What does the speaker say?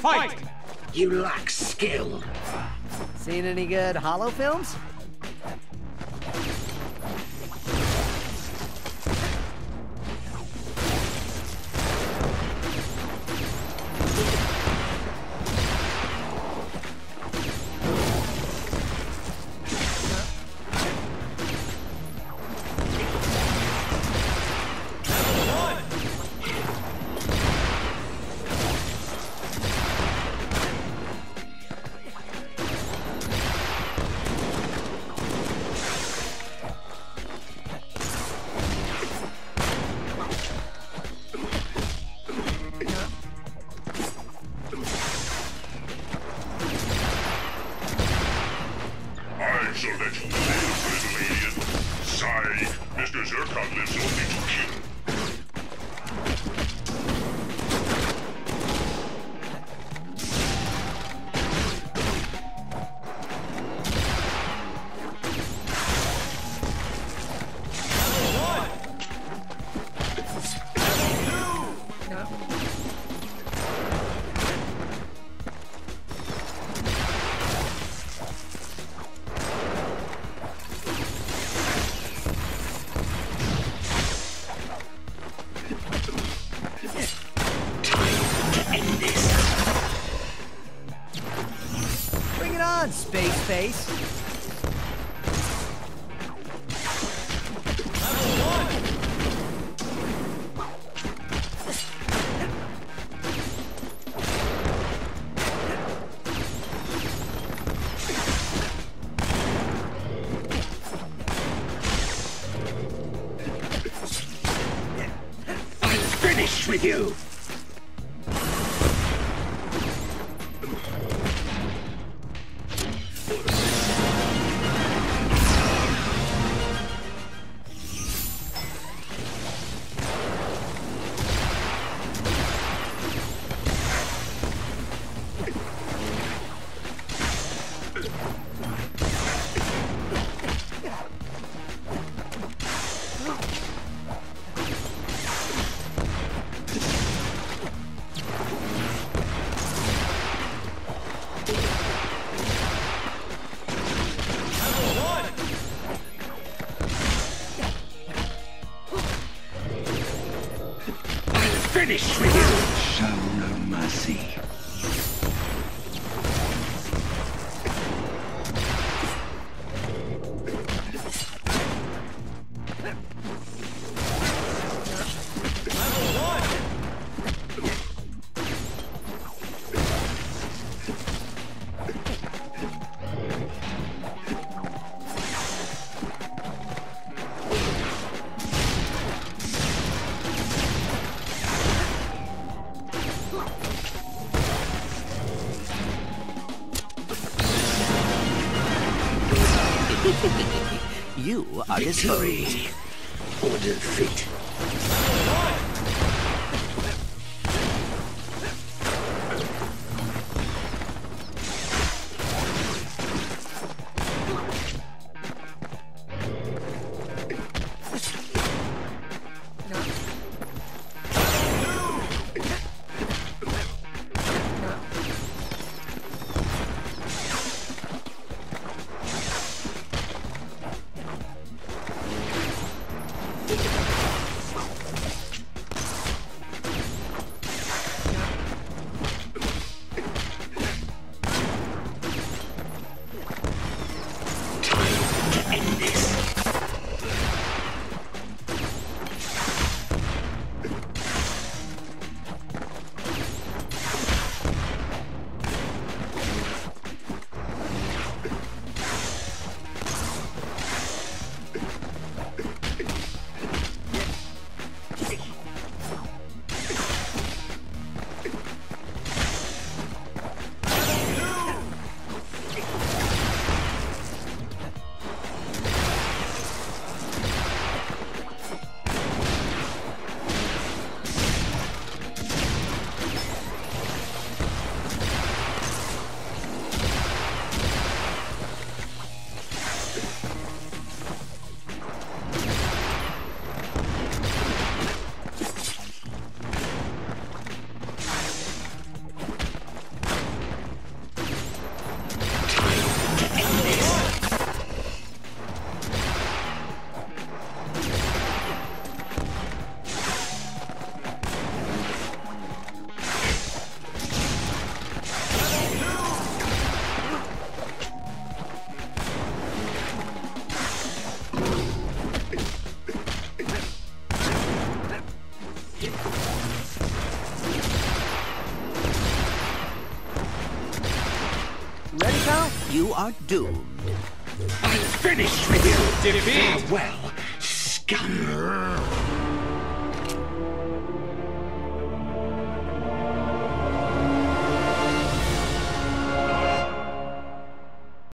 Fight! You lack skill. Seen any good Hollow films? With you. You are victory or defeat. You are doomed. I'm finished with you. Did it be? Farewell, scum.